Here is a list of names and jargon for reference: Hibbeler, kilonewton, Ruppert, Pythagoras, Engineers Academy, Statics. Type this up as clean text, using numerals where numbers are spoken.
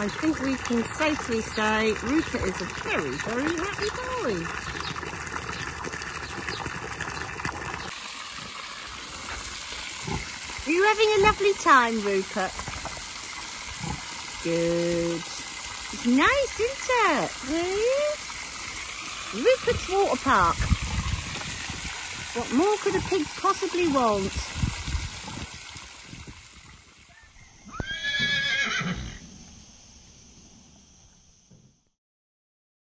I think we can safely say Ruppert is a very, very happy boy. Are you having a lovely time, Ruppert? Good. It's nice, isn't it? Ruppert's water park. What more could a pig possibly want?